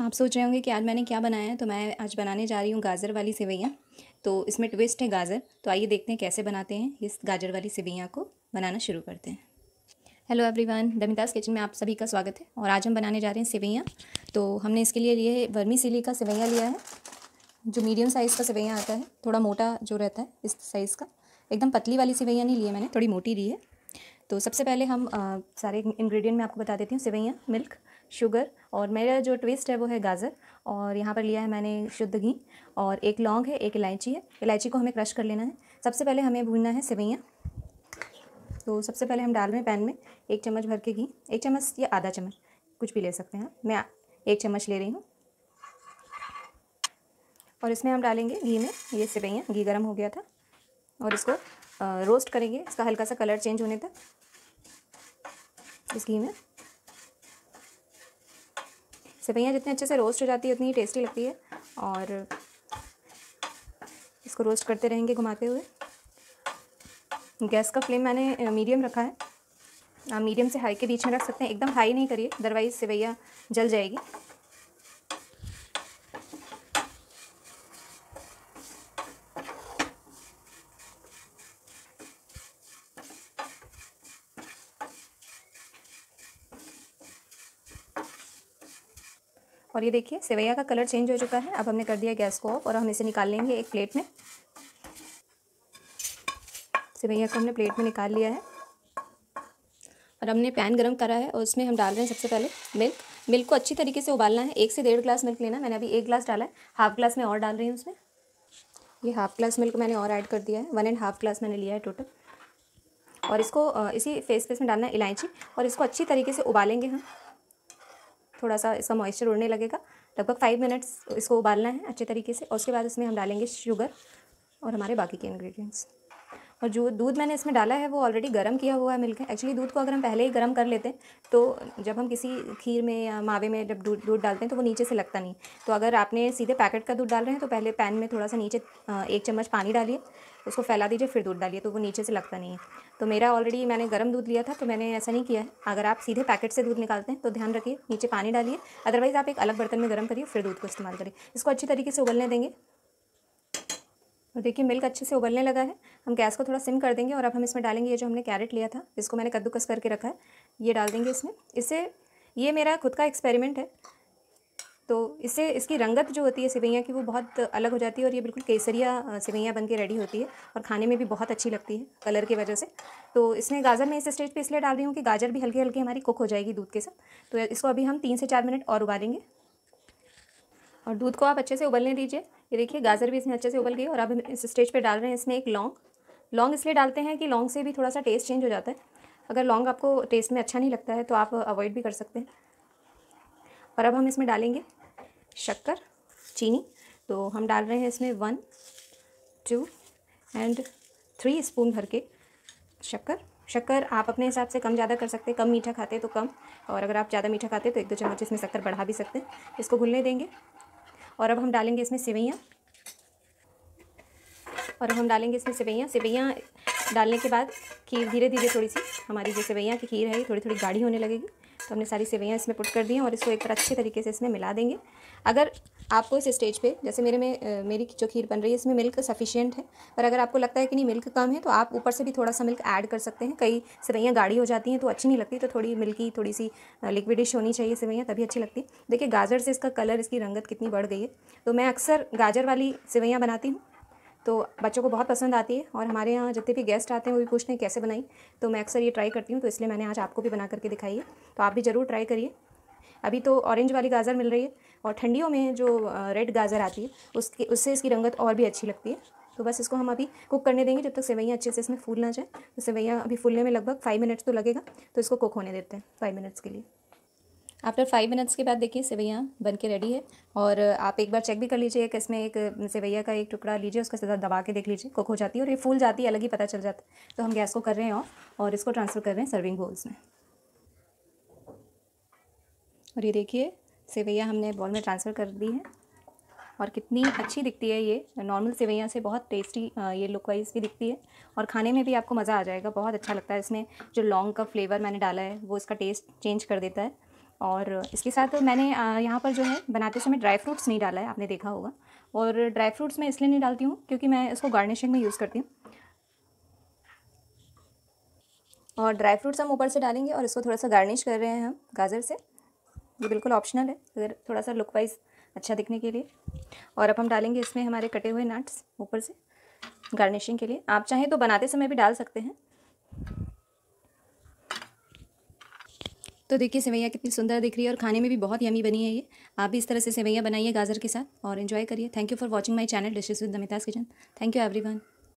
आप सोच रहे होंगे कि आज मैंने क्या बनाया है। तो मैं आज बनाने जा रही हूँ गाजर वाली सेवैयाँ। तो इसमें ट्विस्ट है गाजर। तो आइए देखते हैं कैसे बनाते हैं। इस गाजर वाली सेवैयाँ को बनाना शुरू करते हैं। हेलो एवरीवन, दमिताज़ किचन में आप सभी का स्वागत है। और आज हम बनाने जा रहे हैं सेवैयाँ। तो हमने इसके लिए लिए वर्मी सिली का सेवैयाँ लिया है, जो मीडियम साइज़ का सेवैयाँ आता है, थोड़ा मोटा जो रहता है इस साइज़ का। एकदम पतली वाली सेवैयाँ नहीं ली है मैंने, थोड़ी मोटी ली है। तो सबसे पहले हम सारे इंग्रेडिएंट मैं आपको बता देती हूँ। सेवैयाँ, मिल्क, शुगर और मेरा जो ट्विस्ट है वो है गाजर। और यहाँ पर लिया है मैंने शुद्ध घी और एक लौंग है, एक इलायची है। इलायची को हमें क्रश कर लेना है। सबसे पहले हमें भूनना है सेवैयाँ। तो सबसे पहले हम डाल रहे हैं पैन में एक चम्मच भर के घी, एक चम्मच या आधा चम्मच, कुछ भी ले सकते हैं। मैं एक चम्मच ले रही हूँ। और इसमें हम डालेंगे घी में ये सेवैयाँ। घी गर्म हो गया था और इसको रोस्ट करेंगे, इसका हल्का सा कलर चेंज होने तक। इस घी में सेवैयाँ जितने अच्छे से रोस्ट हो जाती है उतनी ही टेस्टी लगती है। और इसको रोस्ट करते रहेंगे घुमाते हुए। गैस का फ्लेम मैंने मीडियम रखा है। आप मीडियम से हाई के बीच में रख सकते हैं, एकदम हाई नहीं करिए, अदरवाइज सेवैयाँ जल जाएगी। और ये देखिए सेवैया का कलर चेंज हो चुका है। अब हमने कर दिया गैस को ऑफ और हम इसे निकाल लेंगे एक प्लेट में। सेवैया को हमने प्लेट में निकाल लिया है। और हमने पैन गरम करा है और उसमें हम डाल रहे हैं सबसे पहले मिल्क। मिल्क को अच्छी तरीके से उबालना है। 1 से 1.5 ग्लास मिल्क लेना है। मैंने अभी 1 ग्लास डाला है, हाफ ग्लास में और डाल रही हूँ उसमें। ये हाफ ग्लास मिल्क मैंने और ऐड कर दिया है। 1.5 ग्लास मैंने लिया है टोटल। और इसको इसी फेस में डालना है इलायची और इसको अच्छी तरीके से उबालेंगे हम। थोड़ा सा इसका मॉइस्चर उड़ने लगेगा। लगभग 5 मिनट्स इसको उबालना है अच्छे तरीके से। और उसके बाद इसमें हम डालेंगे शुगर और हमारे बाकी के इंग्रेडिएंट्स। और जो दूध मैंने इसमें डाला है वो ऑलरेडी गर्म किया हुआ है मिल्क है। एक्चुअली दूध को अगर हम पहले ही गर्म कर लेते हैं तो जब हम किसी खीर में या मावे में जब दूध डालते हैं तो वो नीचे से लगता नहीं। तो अगर आपने सीधे पैकेट का दूध डाल रहे हैं तो पहले पैन में थोड़ा सा नीचे 1 चम्मच पानी डालिए, उसको फैला दीजिए, फिर दूध डालिए, तो वो नीचे से लगता नहीं है। तो मेरा ऑलरेडी मैंने गर्म दूध लिया था तो मैंने ऐसा नहीं किया है। अगर आप सीधे पैकेट से दूध निकालते हैं तो ध्यान रखिए नीचे पानी डालिए, अदरवाइज़ आप एक अलग बर्तन में गर्म करिए फिर दूध को इस्तेमाल करिए। इसको अच्छी तरीके से उबलने देंगे। और देखिए मिल्क अच्छे से उबलने लगा है। हम गैस को थोड़ा सिम कर देंगे। और अब हम इसमें डालेंगे ये जो हमने कैरेट लिया था, इसको मैंने कद्दूकस करके रखा है, ये डाल देंगे इसमें। इससे ये मेरा खुद का एक्सपेरिमेंट है। तो इससे इसकी रंगत जो होती है सेवैयाँ की वो बहुत अलग हो जाती है और ये बिल्कुल केसरिया सेवैयाँ बनके रेडी होती है और खाने में भी बहुत अच्छी लगती है कलर की वजह से। तो इसमें गाजर मैं इस स्टेज पे इसलिए डाल रही हूँ कि गाजर भी हल्की हल्की हमारी कुक हो जाएगी दूध के साथ। तो इसको अभी हम 3 से 4 मिनट और उबालेंगे। और दूध को आप अच्छे से उबलने दीजिए। ये देखिए गाजर भी इसमें अच्छे से उबल गई। और अब हम इस स्टेज पे डाल रहे हैं इसमें एक लौंग। लौंग इसलिए डालते हैं कि लौंग से भी थोड़ा सा टेस्ट चेंज हो जाता है। अगर लौंग आपको टेस्ट में अच्छा नहीं लगता है तो आप अवॉइड भी कर सकते हैं। और अब हम इसमें डालेंगे शक्कर, चीनी। तो हम डाल रहे हैं इसमें 1, 2 एंड 3 स्पून भर के शक्कर। शक्कर आप अपने हिसाब से कम ज़्यादा कर सकते हैं। कम मीठा खाते हैं तो कम, और अगर आप ज़्यादा मीठा खाते हैं तो 1-2 चम्मच इसमें शक्कर बढ़ा भी सकते हैं। इसको घुलने देंगे। और अब हम डालेंगे इसमें सेवैयाँ। सेवैयाँ डालने के बाद खीर धीरे धीरे थोड़ी सी हमारी जो सेवैयाँ की खीर है ये थोड़ी थोड़ी गाढ़ी होने लगेगी। तो हमने सारी सेवैयाँ इसमें पुट कर दी हैं और इसको एक बार अच्छे तरीके से इसमें मिला देंगे। अगर आपको इस स्टेज पे जैसे मेरी जो खीर बन रही है इसमें मिल्क सफिशिएंट है, पर अगर आपको लगता है कि नहीं मिल्क कम है तो आप ऊपर से भी थोड़ा सा मिल्क ऐड कर सकते हैं। कई सेवैयाँ गाढ़ी हो जाती हैं तो अच्छी नहीं लगती, तो थोड़ी मिल्की थोड़ी सी लिक्विडिश होनी चाहिए सेवैयाँ, तभी अच्छी लगती है। देखिए गाजर से इसका कलर, इसकी रंगत कितनी बढ़ गई है। तो मैं अक्सर गाजर वाली सेवैयाँ बनाती हूँ तो बच्चों को बहुत पसंद आती है। और हमारे यहाँ जितने भी गेस्ट आते हैं वो भी पूछते हैं कैसे बनाई, तो मैं अक्सर ये ट्राई करती हूँ। तो इसलिए मैंने आज आपको भी बना करके दिखाई है, तो आप भी ज़रूर ट्राई करिए। अभी तो ऑरेंज वाली गाजर मिल रही है और ठंडियों में जो रेड गाजर आती है उससे इसकी रंगत और भी अच्छी लगती है। तो बस इसको हम अभी कुक करने देंगे जब तक सेवैयाँ अच्छे से इसमें फूल ना जाए। तो सेवैयाँ अभी फूलने में लगभग 5 मिनट्स तो लगेगा, तो इसको कुक होने देते हैं 5 मिनट्स के लिए। आफ्टर 5 मिनट्स के बाद देखिए सेवैयाँ बनके रेडी है। और आप एक बार चेक भी कर लीजिए कि इसमें एक सेवैया का एक टुकड़ा लीजिए, उसका सीधा दबा के देख लीजिए, कुक हो जाती है और ये फूल जाती है, अलग ही पता चल जाता है। तो हम गैस को कर रहे हैं ऑफ और इसको ट्रांसफ़र कर रहे हैं सर्विंग बाउल्स में। और ये देखिए सेवैया हमने बाउल में ट्रांसफ़र कर दी है और कितनी अच्छी दिखती है। ये नॉर्मल सेवैयाँ से बहुत टेस्टी ये लुक वाइज भी दिखती है और खाने में भी आपको मज़ा आ जाएगा, बहुत अच्छा लगता है। इसमें जो लौंग का फ्लेवर मैंने डाला है वो इसका टेस्ट चेंज कर देता है। और इसके साथ मैंने यहाँ पर जो है बनाते समय ड्राई फ्रूट्स नहीं डाला है, आपने देखा होगा। और ड्राई फ्रूट्स मैं इसलिए नहीं डालती हूँ क्योंकि मैं इसको गार्निशिंग में यूज़ करती हूँ। और ड्राई फ्रूट्स हम ऊपर से डालेंगे और इसको थोड़ा सा गार्निश कर रहे हैं हम गाजर से। ये बिल्कुल ऑप्शनल है, अगर थोड़ा सा लुक वाइज अच्छा दिखने के लिए। और अब हम डालेंगे इसमें हमारे कटे हुए नट्स ऊपर से गार्निशिंग के लिए। आप चाहें तो बनाते समय भी डाल सकते हैं। तो देखिए सेवैयाँ कितनी सुंदर दिख रही है और खाने में भी बहुत यमी बनी है ये। आप भी इस तरह से सेवैयाँ बनाइए गाजर के साथ और एंजॉय करिए। Thank you for watching my channel dishes with दमिताज़ kitchen. Thank you everyone.